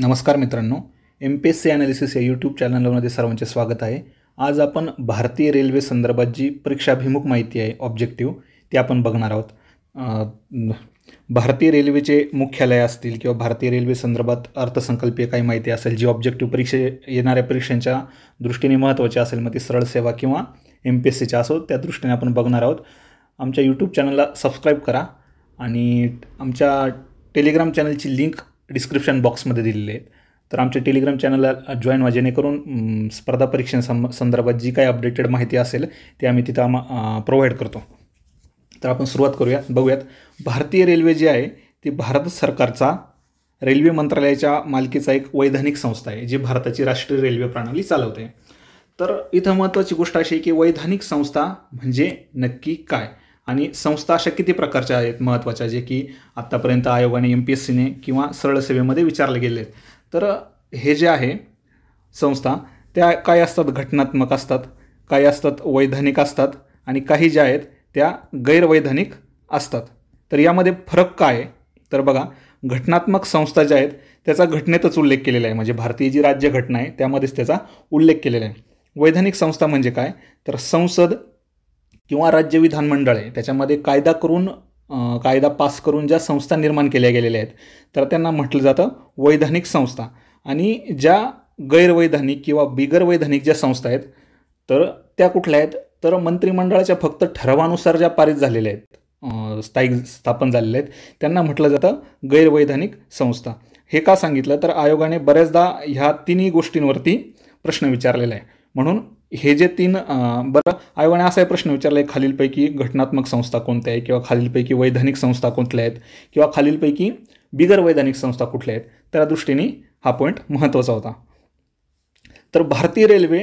नमस्कार मित्रांनो, MPSC analysis या यूट्यूब चॅनलमध्ये सर्वांचे स्वागत आहे। आज आपण भारतीय रेल्वे संदर्भात जी परीक्षाभिमुख माहिती आहे ऑब्जेक्टिव ती आपण बघणार आहोत। भारतीय रेल्वेचे मुख्यालय असतील किंवा भारतीय रेल्वे संदर्भात अर्थसंकल्पीय काही माहिती असेल जी ऑब्जेक्टिव परीक्षे येणाऱ्या परीक्षांच्या दृष्टीने महत्त्वाची असेल, मग ती सरळ सेवा किंवा MPSCच्या असो, त्या दृष्टीने आपण बघणार आहोत। आमच्या यूट्यूब चॅनलला सबस्क्राईब करा आणि आमच्या टेलिग्राम चॅनलची लिंक डिस्क्रिप्शन बॉक्समध्ये दिलेले आहेत। तर आमच्या टेलिग्राम चॅनलला जॉईन व्हा, जेणेकरून स्पर्धा परीक्षां संदर्भात जी काही अपडेटेड माहिती असेल ती आम्ही तिथं प्रोव्हाइड करतो। तर आपण सुरुवात करूयात, बघूयात। भारतीय रेल्वे जी आहे ती भारत सरकारचा रेल्वे मंत्रालयाच्या मालकीचा एक वैधानिक संस्था आहे, जी भारताची राष्ट्रीय रेल्वे प्रणाली चालवते। तर इथं महत्त्वाची गोष्ट अशी की वैधानिक संस्था म्हणजे नक्की काय, आणि संस्था अशा किती प्रकारच्या आहेत महत्त्वाच्या, जे की आत्तापर्यंत आयोगाने MPSCने किंवा सरळ सेवेमध्ये विचारले गेले आहेत। तर हे जे आहे संस्था, त्या काय असतात, घटनात्मक असतात, काही असतात वैधानिक असतात, आणि काही ज्या आहेत त्या गैरवैधानिक असतात। तर यामध्ये फरक काय आहे, तर बघा, घटनात्मक संस्था ज्या आहेत त्याचा घटनेतच उल्लेख केलेला आहे, म्हणजे भारतीय जी राज्यघटना आहे त्यामध्येच त्याचा उल्लेख केलेला आहे। वैधानिक संस्था म्हणजे काय, तर संसद किंवा राज्य विधानमंडळ आहे त्याच्यामध्ये कायदा पास करून ज्या संस्था निर्माण केल्या गेलेल्या आहेत तर त्यांना म्हटलं जातं वैधानिक संस्था। आणि ज्या गैरवैधानिक किंवा बिगरवैधानिक ज्या संस्था आहेत तर त्या कुठल्या आहेत, तर मंत्रिमंडळाच्या फक्त ठरावानुसार ज्या पारित झालेल्या आहेत, स्थायिक स्थापन झालेल्या आहेत, त्यांना म्हटलं जातं गैरवैधानिक संस्था। हे का सांगितलं, तर आयोगाने बऱ्याचदा ह्या तिन्ही गोष्टींवरती प्रश्न विचारलेला आहे, म्हणून हे जे तीन आयोगाने असा प्रश्न विचारला आहे, खालीलपैकी घटनात्मक संस्था कोणत्या आहे, किंवा खालीलपैकी वैधानिक संस्था कोणत्या आहेत, किंवा खालीलपैकी बिगरवैधानिक संस्था कुठल्या आहेत, त्या दृष्टीने हा पॉईंट महत्त्वाचा होता। तर भारतीय रेल्वे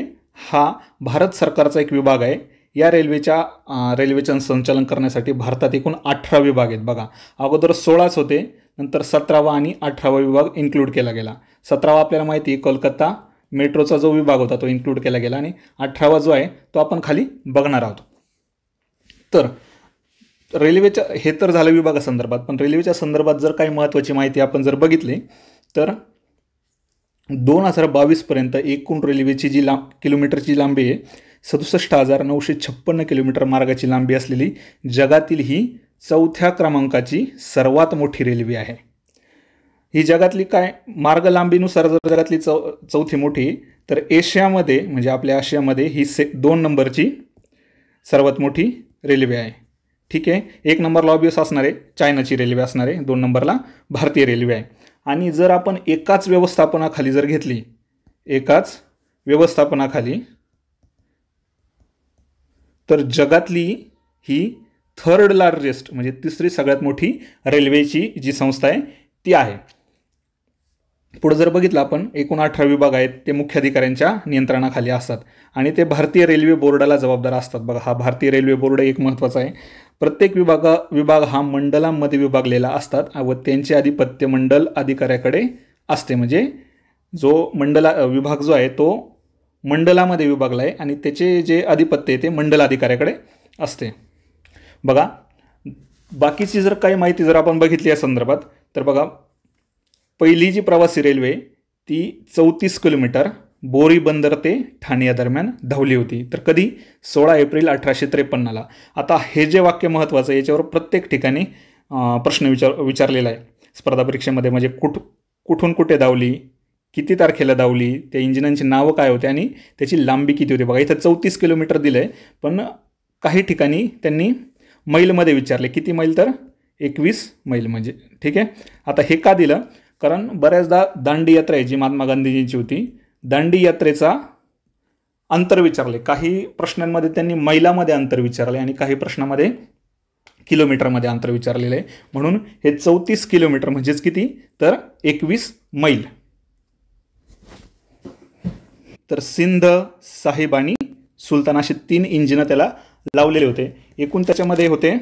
हा भारत सरकारचा एक विभाग आहे। या रेल्वेचं संचालन करण्यासाठी भारतात एकूण 18 विभाग आहेत। बघा, अगोदर 16 होते, नंतर 17वा आणि 18वा विभाग इन्क्लूड केला गेला। 17वा आपल्याला माहिती आहे, कोलकाता मेट्रोचा जो विभाग होता तो इन्क्लूड केला गेला, आणि 18वा जो आहे तो आपण खाली बघणार आहोत। तर रेल्वेच्या हे तर झालं विभागासंदर्भात, पण रेल्वेच्या संदर्भात जर काही महत्त्वाची माहिती आपण जर बघितली तर 2022पर्यंत एकूण रेल्वेची जी किलोमीटरची लांबी आहे, 67,956 किलोमीटर मार्गाची लांबी असलेली जगातील ही 4थ्या क्रमांकाची सर्वात मोठी रेल्वे आहे। ही जगातली काय मार्ग लांबीनुसार जर जगातली चौथी मोठी, तर एशियामध्ये म्हणजे आपल्या आशियामध्ये ही 2 नंबरची सर्वात मोठी रेल्वे आहे। ठीक आहे, 1 नंबरला ऑब्वियस असणार आहे चायनाची रेल्वे असणार आहे, 2 नंबरला भारतीय रेल्वे आहे। आणि जर आपण एकाच व्यवस्थापनाखाली तर जगातली ही 3rd लार्जेस्ट म्हणजे 3री सगळ्यात मोठी रेल्वेची जी संस्था आहे ती आहे। पुढे जर बघितलं आपण, एकूण 18 विभाग आहेत, ते मुख्याधिकाऱ्यांच्या नियंत्रणाखाली असतात आणि ते भारतीय रेल्वे बोर्डाला जबाबदार असतात। बघा, हा भारतीय रेल्वे बोर्ड एक महत्त्वाचा आहे। प्रत्येक विभाग हा मंडलांमध्ये विभागलेला असतात व त्यांचे आधिपत्य मंडल अधिकाऱ्याकडे असते, म्हणजे जो विभाग जो आहे तो मंडलामध्ये विभागला आहे आणि त्याचे जे आधिपत्य आहे ते मंडल अधिकाऱ्याकडे असते। बघा, बाकीची जर काही माहिती जर आपण बघितली या संदर्भात, तर बघा, पहिली जी प्रवासी रेल्वे ती 34 किलोमीटर बोरीबंदर ते ठाणे या दरम्यान धावली होती, तर कधी 16 एप्रिल 1853ला। आता हे जे वाक्य महत्त्वाचं आहे, याच्यावर प्रत्येक ठिकाणी प्रश्न विचारलेला आहे स्पर्धा परीक्षेमध्ये, म्हणजे कुठून कुठे धावली, किती तारखेला धावली, त्या इंजिनांची नावं काय होते आणि त्याची लांबी किती होती। बघा, इथं 34 किलोमीटर दिलं आहे, पण काही ठिकाणी त्यांनी मैलमध्ये विचारले, किती मैल, तर 21 मैल म्हणजे, ठीक आहे। आता हे का दिलं, कारण बऱ्याचदा दांडी यात्रा आहे जी महात्मा गांधीजींची होती, दांडी यात्रेचा अंतर विचारले। काही प्रश्नांमध्ये त्यांनी मैलामध्ये अंतर विचारले आणि काही प्रश्नामध्ये किलोमीटरमध्ये अंतर विचारलेलं आहे, म्हणून हे 34 किलोमीटर म्हणजेच किती, तर 21 मैल। तर सिंध, साहिब आणि सुलतान असे 3 इंजिनं त्याला लावलेले होते। एकूण त्याच्यामध्ये होते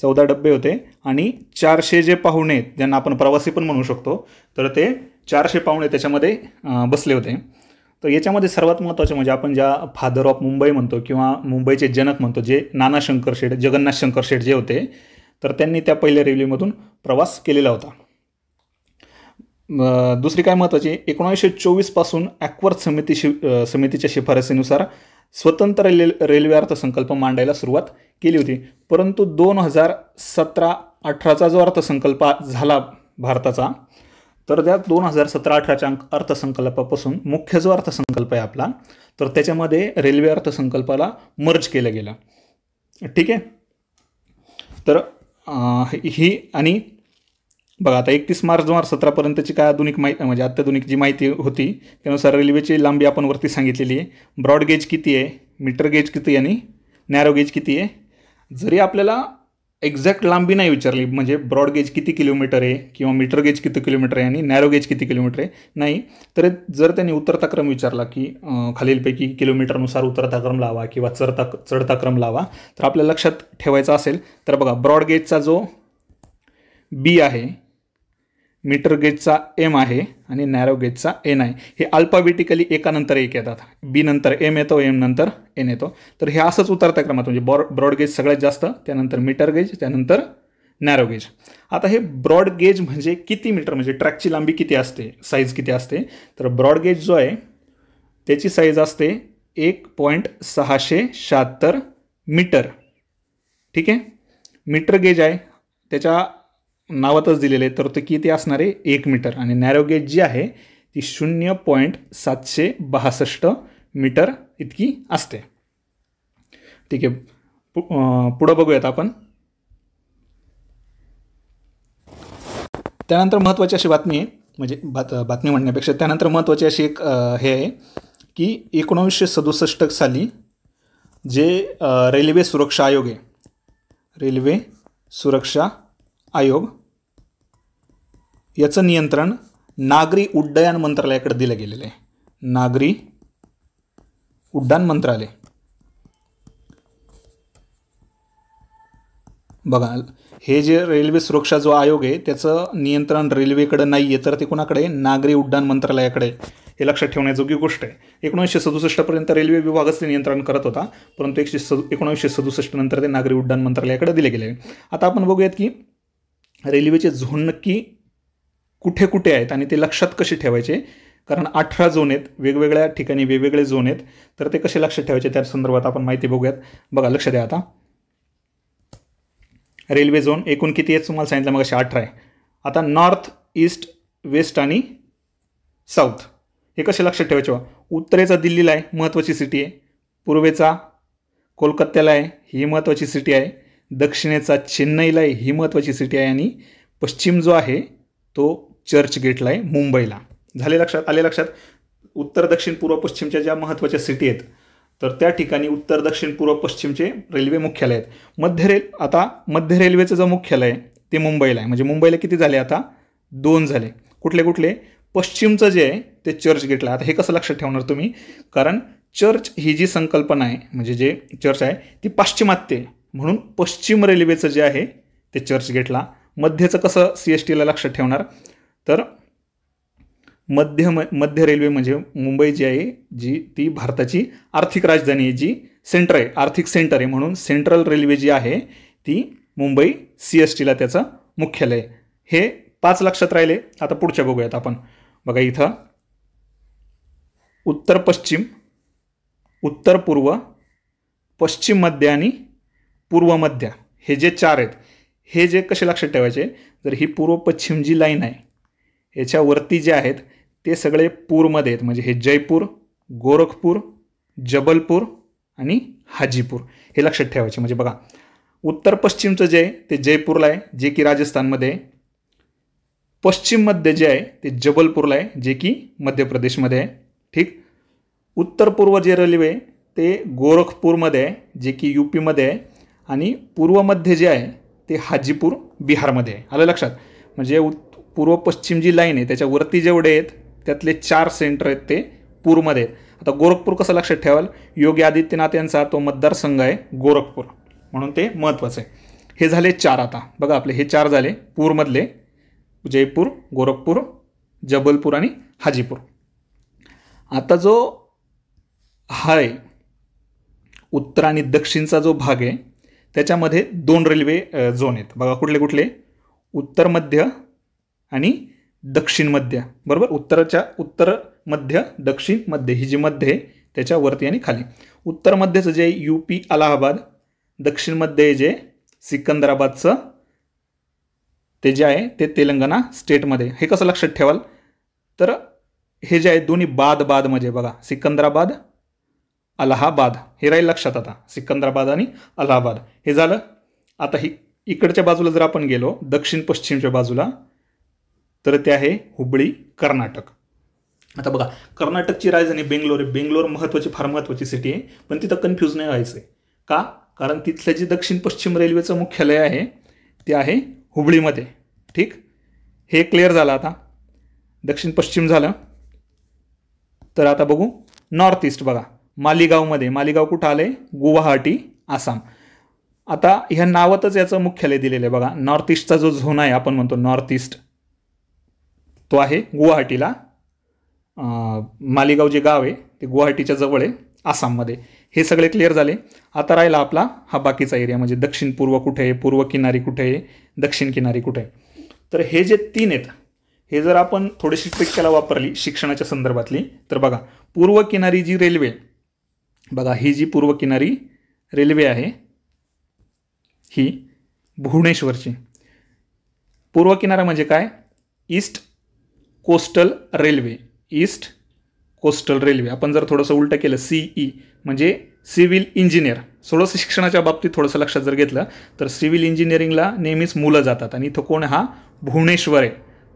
14 डब्बे होते आणि 400 जे पाहुणे आहेत, ज्यांना आपण प्रवासी पण म्हणू शकतो, तर ते 400 पाहुणे त्याच्यामध्ये बसले होते। तर याच्यामध्ये सर्वात महत्त्वाचे म्हणजे आपण ज्या फादर ऑफ मुंबई म्हणतो किंवा मुंबईचे जनक म्हणतो, जे नाना शंकर शेठ, जगन्नाथ शंकर शेठ जे होते, तर त्यांनी त्या पहिल्या रेल्वेमधून प्रवास केलेला होता। दुसरी काय महत्त्वाची, 1924 पासून ॲक्वर्थ समितीच्या शिफारसीनुसार स्वतंत्र रेल्वे अर्थसंकल्प मांडायला सुरुवात केली होती। परंतु 2017-18 जो अर्थसंकल्प झाला भारताचा, तर त्या 2017-18 अर्थसंकल्पापासून मुख्य जो अर्थसंकल्प आहे आपला, तर त्याच्यामध्ये रेल्वे अर्थसंकल्पाला मर्ज केलं गेलं। ठीक आहे, तर ही आणि बघा आता 31 मार्च 2017 पर्यंतची काय आधुनिक माहिती म्हणजे अत्याधुनिक जी माहिती होती त्यानुसार रेल्वेची लांबी आपण वरती सांगितलेली आहे। ब्रॉड गेज किती आहे, मीटर गेज किती आणि नॅरो गेज किती आहे। जरी आपल्याला एक्झॅक्ट लांबी नाही विचारली म्हणजे ब्रॉड गेज किती किलोमीटर आहे किंवा मीटर गेज किती किलोमीटर आहे आणि नॅरो गेज किती किलोमीटर आहे नाही, तर जर त्यांनी उतरता क्रम विचारला की खालीलपैकी किलोमीटरनुसार उतरता क्रम लावा किंवा चढता क्रम लावा, तर आपल्याला लक्षात ठेवायचं असेल तर बघा ब्रॉड गेजचा जो बी आहे, मीटर गेजचा एम आहे आणि नॅरो गेजचा एन आहे। हे अल्फाबेटिकली एकानंतर एक येतात, बी नंतर एम येतो, एम नंतर एन येतो। तर हे असंच उतरत्या क्रमात म्हणजे ब्रॉड गेज सगळ्यात जास्त, त्यानंतर मीटर गेज, त्यानंतर नॅरो गेज। आता हे ब्रॉड गेज म्हणजे किती मीटर म्हणजे ट्रॅकची लांबी किती असते, साईज किती असते, तर ब्रॉड गेज जो आहे त्याची साईज असते 1.676 मीटर। ठीक आहे, मीटर गेज आहे त्याच्या नावातच दिलेले आहे तर ते किती असणार आहे 1 मीटर आणि नॅरो गेज जी आहे ती 0.762 मीटर इतकी असते। ठीक आहे, पुढे बघूयात आपण। त्यानंतर महत्त्वाची अशी बातमी आहे म्हणजे बातमी म्हणण्यापेक्षा त्यानंतर महत्त्वाची अशी एक हे आहे की 1967 साली जे रेल्वे सुरक्षा आयोग आहे, रेल्वे सुरक्षा आयोग याचं नियंत्रण नागरी उड्डाण मंत्रालयाकडे दिलं गेलेलं आहे। नागरी उड्डाण मंत्रालय, बघा हे जे रेल्वे सुरक्षा जो आयोग आहे त्याचं नियंत्रण रेल्वेकडे नाही आहे तर ते कोणाकडे, नागरी उड्डाण मंत्रालयाकडे। हे लक्षात ठेवण्याजोगी गोष्ट आहे। 1967 पर्यंत रेल्वे विभागच नियंत्रण करत होता परंतु 1967 नंतर ते नागरी उड्डाण मंत्रालयाकडे दिले गेले। आता आपण बघूयात की रेल्वेचे झोन नक्की कुठे कुठे आहेत आणि ते लक्षात कसे ठेवायचे, कारण 18 झोन आहेत, वेगवेगळ्या ठिकाणी वेगवेगळे झोन आहेत, तर ते कसे लक्षात ठेवायचे त्या संदर्भात आपण माहिती बघूयात। बघा लक्ष द्या, आता रेल्वे झोन एकूण किती आहेत तुम्हाला सांगितलं मग, असे 18 आहे। आता नॉर्थ, ईस्ट, वेस्ट आणि साऊथ हे कसे लक्षात ठेवायचे, उत्तरेचा दिल्लीला आहे, महत्त्वाची सिटी आहे, पूर्वेचा कोलकात्याला आहे, ही महत्त्वाची सिटी आहे, दक्षिणेचा चेन्नईला आहे, ही महत्त्वाची सिटी आहे, आणि पश्चिम जो आहे तो चर्च गेटला आहे, मुंबईला। झाले लक्षात, आले लक्षात। उत्तर दक्षिण पूर्व पश्चिमच्या ज्या महत्त्वाच्या सिटी आहेत तर त्या ठिकाणी उत्तर दक्षिण पूर्व पश्चिमचे रेल्वे मुख्यालय आहेत। मध्य रेल्वेचं जे मुख्यालय आहे ते मुंबईला आहे, म्हणजे मुंबईला किती झाले आता 2 झाले। कुठले कुठले, पश्चिमचं जे आहे ते चर्च गेटला। आता हे कसं लक्षात ठेवणार तुम्ही, कारण चर्च ही जी संकल्पना आहे म्हणजे जे चर्च आहे ती पाश्चिमात्य आहे म्हणून पश्चिम रेल्वेचं जे आहे ते चर्च गेटला। मध्यचं कसं CSTला लक्षात ठेवणार, तर मध्य रेल्वे म्हणजे मुंबई जी आहे जी ती भारताची आर्थिक राजधानी आहे, जी सेंटर आहे, आर्थिक सेंटर आहे म्हणून सेंट्रल रेल्वे जी आहे ती मुंबई CSTला त्याचं मुख्यालय। हे 5 लक्षात राहिले। आता पुढच्या बघूयात आपण। बघा इथं उत्तर पश्चिम, उत्तर पूर्व, पश्चिम मध्य आणि पूर्व मध्य हे जे 4 आहेत हे जे कसे लक्षात ठेवायचे, जर ही पूर्व पश्चिम जी लाईन आहे याच्यावरती जे आहेत ते सगळे पूरमध्ये आहेत म्हणजे हे जयपूर, गोरखपुर, जबलपूर आणि हाजीपूर हे लक्षात ठेवायचे। म्हणजे बघा उत्तर पश्चिमचं जे आहे ते जयपूरला आहे जे की राजस्थानमध्ये आहे, पश्चिम मध्य जे आहे ते जबलपूरला आहे जे की मध्य प्रदेशमध्ये आहे, ठीक। उत्तर पूर्व जे रेल्वे ते गोरखपूरमध्ये आहे जे की UPमध्ये आहे आणि पूर्व मध्य जे आहे ते हाजीपूर, बिहारमध्ये आहे। आलं लक्षात, म्हणजे पूर्व पश्चिम जी लाईन आहे त्याच्यावरती जेवढे आहेत त्यातले 4 सेंटर आहेत ते पूरमध्ये आहेत। आता गोरखपूर कसं लक्षात ठेवाल, योगी आदित्यनाथ यांचा तो मतदारसंघ आहे गोरखपूर म्हणून ते महत्त्वाचं आहे। हे झाले 4 आता बघा आपले, हे 4 झाले पूरमधले, जयपूर, गोरखपूर, जबलपूर आणि हाजीपूर। आता जो हा आहे उत्तर आणि दक्षिणचा जो भाग आहे त्याच्यामध्ये दोन रेल्वे झोन आहेत बघा, कुठले कुठले? उत्तर मध्य आणि दक्षिण मध्य, बरोबर? उत्तर मध्य दक्षिण मध्य ही जी मध्य आहे त्याच्यावरती आणि खाली. उत्तर मध्यचं जे यूपी अलाहाबाद, दक्षिण मध्य जे सिकंदराबादचं ते जे आहे ते तेलंगणा स्टेटमध्ये. हे कसं लक्षात ठेवाल तर हे जे आहे दोन्ही बाद म्हणजे बघा सिकंदराबाद अलाहाबाद हे राहील लक्षात. आता सिकंदराबाद आणि अलाहाबाद हे झालं. आता ही इकडच्या बाजूला जर आपण गेलो दक्षिण पश्चिमच्या बाजूला तर ते आहे हुबळी कर्नाटक. आता बघा कर्नाटकची राजधानी बेंगलोर आहे. बेंगलोर महत्त्वाची फार महत्त्वाची सिटी आहे पण तिथं कन्फ्यूज नाही व्हायचं आहे. का? कारण तिथलं जे दक्षिण पश्चिम रेल्वेचं मुख्यालय आहे ते आहे हुबळीमध्ये. ठीक, हे क्लिअर झालं. आता दक्षिण पश्चिम झालं तर आता बघू नॉर्थ ईस्ट. बघा माळीगावमध्ये, माळीगाव कुठं आलं आहे? गुवाहाटी आसाम. आता ह्या नावातच याचं मुख्यालय दिलेलं आहे बघा. नॉर्थ ईस्टचा जो झोन आहे आपण म्हणतो नॉर्थ ईस्ट तो आहे गुवाहाटीला. माळीगाव जे गाव आहे ते गुवाहाटीच्या जवळ आहे आसाममध्ये. हे सगळे क्लिअर झाले. आता राहिला आपला हा बाकीचा एरिया म्हणजे दक्षिण पूर्व कुठे आहे, पूर्व किनारी कुठे आहे, दक्षिण किनारी कुठे आहे. तर हे जे तीन आहेत हे जर आपण थोडीशी ट्रिक त्याला वापरली शिक्षणाच्या संदर्भातली तर बघा पूर्व किनारी जी रेल्वे बघा ही जी पूर्व किनारी रेल्वे आहे ही भुवनेश्वरची. पूर्व किनारा म्हणजे काय? East coastal railway. East coastal railway आपण जर थोडंसं उलटं केलं सीई म्हणजे सिव्हिल इंजिनियर. थोडंसं शिक्षणाच्या बाबतीत थोडंसं लक्षात जर घेतलं तर सिव्हिल इंजिनिअरिंगला नेहमीच मुलं जातात आणि इथं कोण हा भुवनेश्वर आहे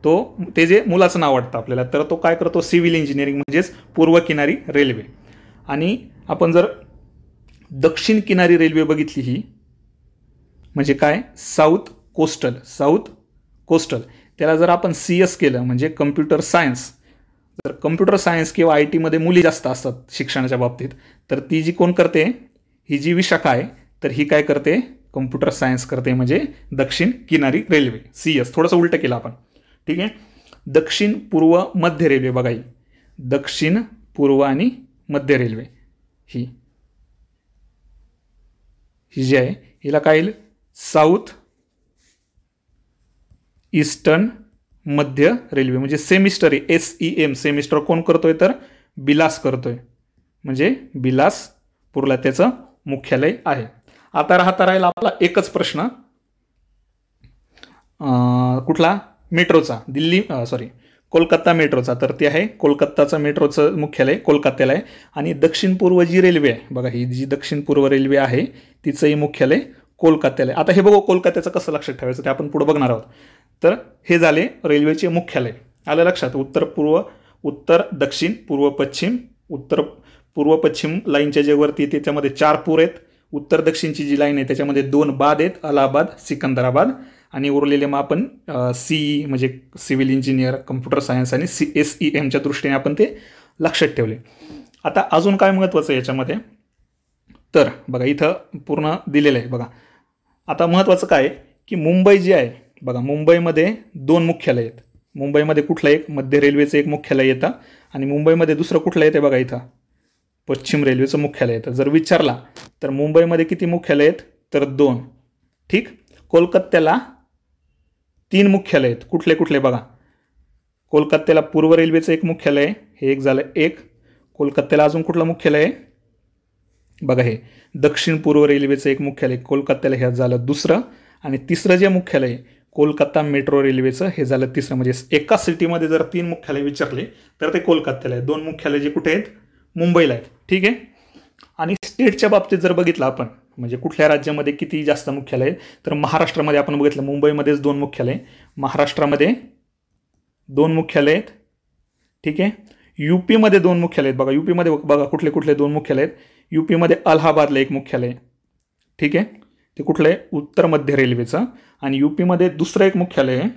तो ते जे मुलाचं नाव वाटतं आपल्याला तर तो काय करतो सिव्हिल इंजिनिअरिंग म्हणजेच पूर्व किनारी रेल्वे. आणि आपण जर दक्षिण किनारी रेल्वे बघितली ही म्हणजे काय साऊथ कोस्टल. साऊथ कोस्टल त्याला जर आपण CS केलं म्हणजे कम्प्युटर सायन्स. तर कम्प्युटर सायन्स किंवा IT मध्ये मुली जास्त असतात शिक्षणाच्या बाबतीत तर ती जी कोण करते ही जी विशाखा आहे तर ही काय करते कम्प्युटर सायन्स करते म्हणजे दक्षिण किनारी रेल्वे CS. थोडंसं उलटं केलं आपण. ठीक आहे. दक्षिण पूर्व मध्य रेल्वे बघा ही दक्षिण पूर्व आणि मध्य रेल्वे ही ही जी आहे हिला काय येईल साऊथ ईस्टर्न मध्य रेल्वे म्हणजे सेमिस्टर आहे SEM. सेमिस्टर कोण करतोय तर बिलास करतोय म्हणजे बिलासपूरला त्याचं मुख्यालय आहे. आता राहिला आपला एकच प्रश्न कुठला मेट्रोचा कोलकाता मेट्रोचा. तर ते आहे कोलकाताचं मेट्रोचं मुख्यालय कोलकात्याला आहे. आणि दक्षिण पूर्व जी रेल्वे आहे बघा ही जी दक्षिण पूर्व रेल्वे आहे तिचंही मुख्यालय कोलकात्याला आहे. आता हे बघू कोलकात्याचं कसं लक्षात ठेवायचं ते आपण पुढे बघणार आहोत. तर हे झाले रेल्वेचे मुख्यालय. आलं लक्षात? उत्तर दक्षिण पूर्व पश्चिम. उत्तर पूर्व पश्चिम लाईनच्या जे वरती त्याच्यामध्ये 4 पूर आहेत. उत्तर दक्षिणची जी लाईन आहे त्याच्यामध्ये 2 बाद आहेत अलाहाबाद सिकंदराबाद. आणि उरलेले मग आपण CE म्हणजे सिव्हिल इंजिनियर कम्प्युटर सायन्स आणि SEMच्या दृष्टीने आपण ते लक्षात ठेवले. आता अजून काय महत्त्वाचं याच्यामध्ये तर बघा इथं पूर्ण दिलेलं आहे बघा. आता महत्त्वाचं काय की मुंबई जी आहे बघा मुंबईमध्ये 2 मुख्यालय आहेत. मुंबईमध्ये कुठलं एक मध्य रेल्वेचं एक मुख्यालय येतं आणि मुंबईमध्ये दुसरं कुठलं येतं बघा इथं पश्चिम रेल्वेचं मुख्यालय येतं. जर विचारला तर मुंबईमध्ये किती मुख्यालय आहेत तर 2. ठीक. कोलकात्याला 3 मुख्यालय आहेत. कुठले कुठले बघा कोलकात्याला पूर्व रेल्वेचं एक मुख्यालय आहे हे एक झालं एक. कोलकात्याला अजून कुठलं मुख्यालय आहे बघा हे दक्षिण पूर्व रेल्वेचं एक मुख्यालय कोलकात्याला हे झालं दुसरं. आणि तिसरं जे मुख्यालय कोलकाता मेट्रो रेल्वेचं हे झालं तिसरं. म्हणजे एका सिटीमध्ये जर 3 मुख्यालय विचारले तर ते कोलकात्याला आहे. 2 मुख्यालय जे कुठे आहेत मुंबईला आहेत. ठीक आहे. आणि स्टेटच्या बाबतीत जर बघितलं आपण म्हणजे कुठल्या राज्यामध्ये किती जास्त मुख्यालय आहेत तर महाराष्ट्रामध्ये आपण बघितलं मुंबईमध्येच 2 मुख्यालय. महाराष्ट्रामध्ये 2 मुख्यालय आहेत. ठीक आहे. UP मध्ये 2 मुख्यालय आहेत बघा. UP मध्ये बघा कुठले कुठले 2 मुख्यालय आहेत. UP मध्ये अलाहाबादला एक मुख्यालय आहे. ठीक आहे. ते कुठलं आहे उत्तर मध्य रेल्वेचं. आणि UP मध्ये दुसरं एक मुख्यालय आहे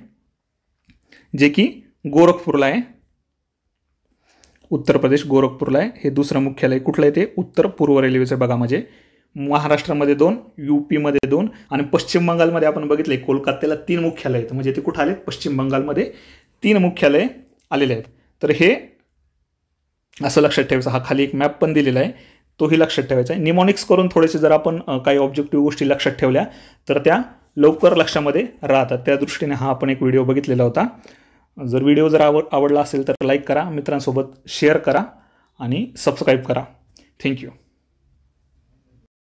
जे की गोरखपुरला आहे. उत्तर प्रदेश गोरखपुरला आहे. हे दुसरं मुख्यालय कुठलं आहे ते उत्तर पूर्व रेल्वेचं बघा. म्हणजे महाराष्ट्रामध्ये 2 UP मध्ये 2 आणि पश्चिम बंगालमध्ये आपण बघितलं कोलकात्याला 3 मुख्यालय आहेत. म्हणजे ते कुठं आले पश्चिम बंगालमध्ये 3 मुख्यालय आलेले आहेत. तर हे असं लक्षात ठेवायचं. हा खाली एक मॅप पण दिलेला आहे तो ही लक्षात ठेवायचा आहे। निमोनिक्स करून थोडेसे जर आपण काही ऑब्जेक्टिव्ह गोष्टी लक्षात ठेवल्या तर त्या लवकर लक्षामध्ये राहतात। त्या दृष्टीने हा आपण एक व्हिडिओ बघितलेला होता। जर व्हिडिओ जर आवडला असेल तर लाईक करा, मित्रांसोबत शेअर करा आणि सबस्क्राइब करा। थँक्यू।